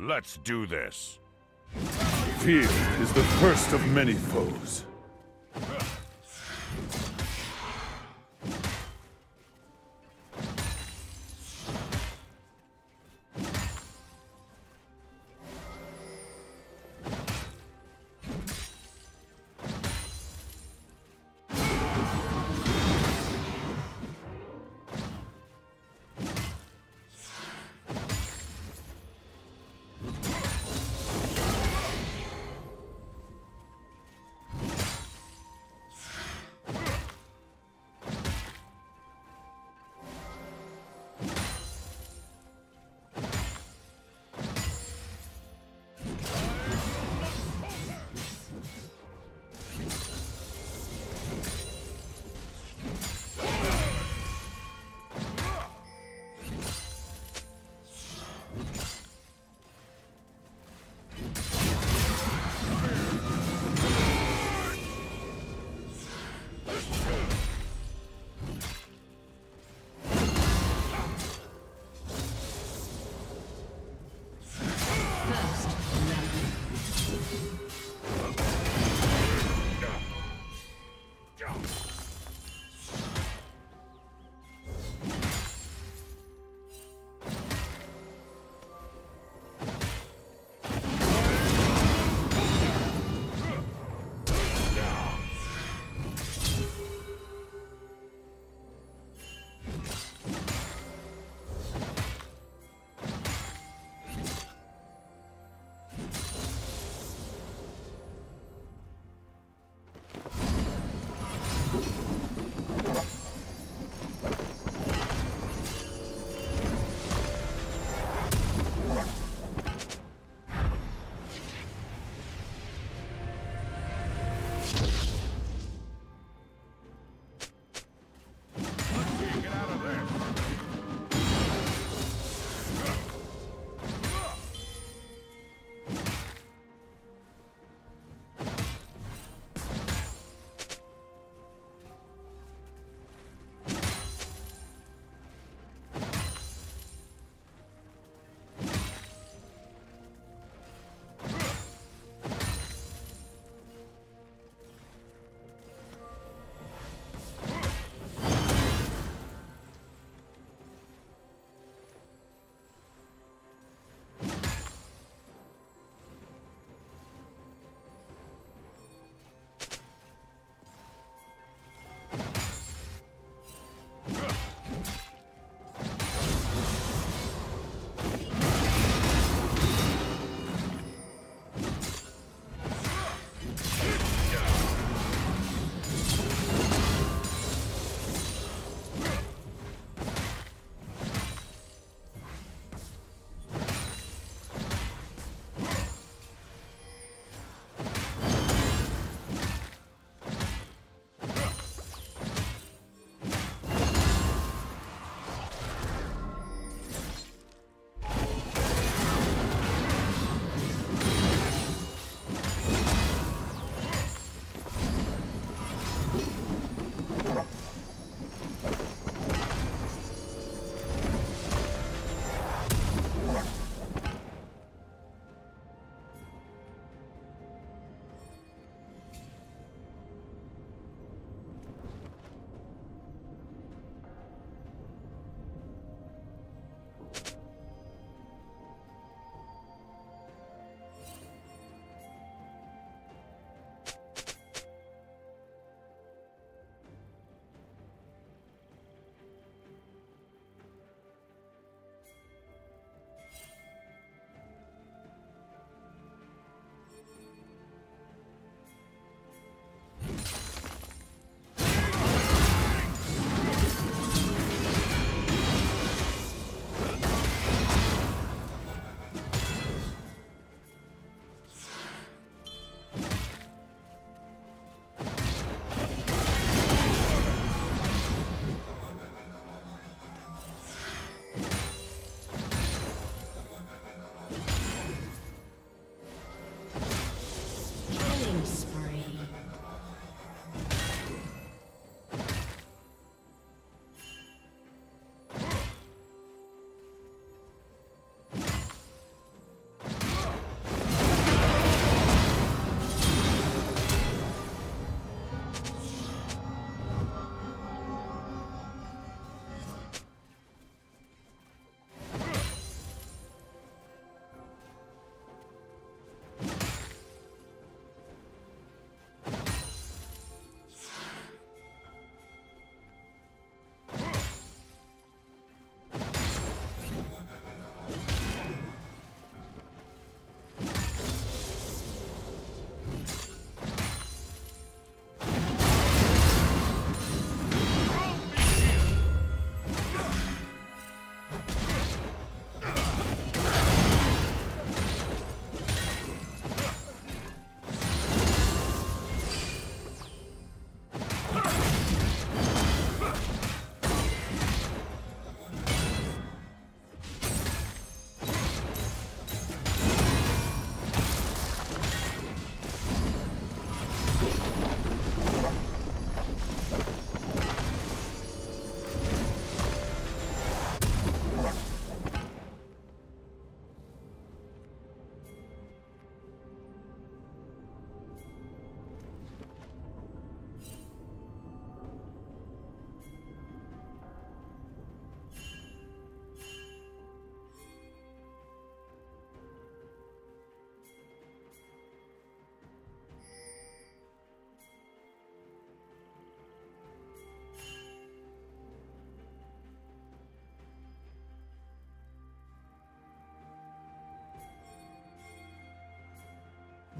Let's do this. Fear is the first of many foes.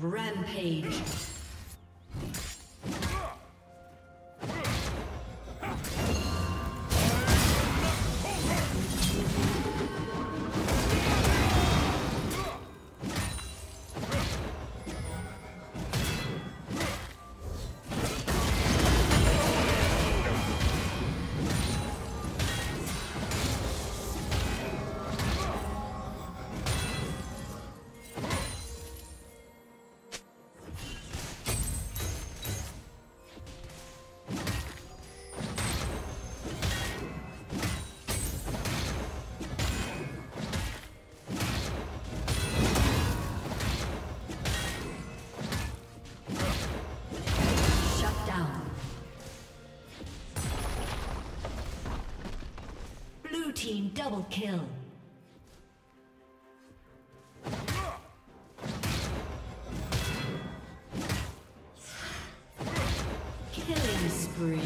Rampage. Team double kill. Killing spree.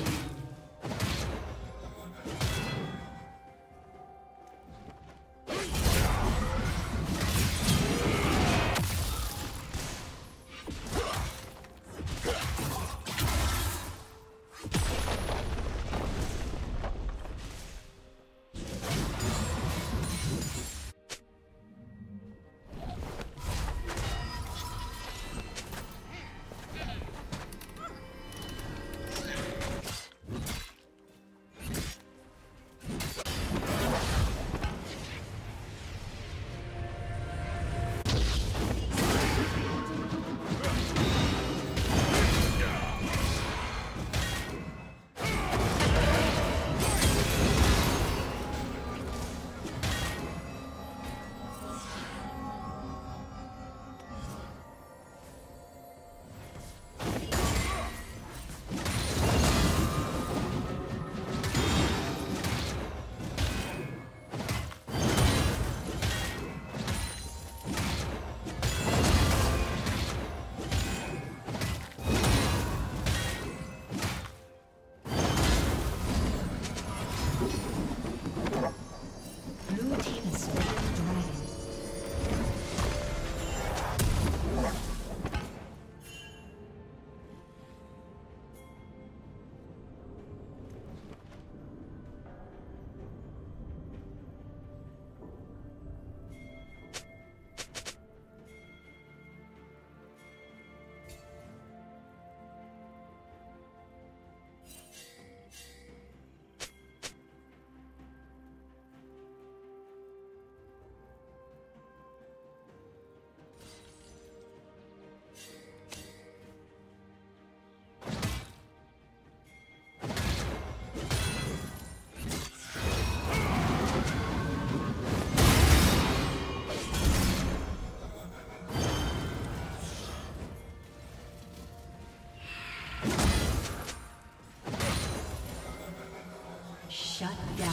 Shut down.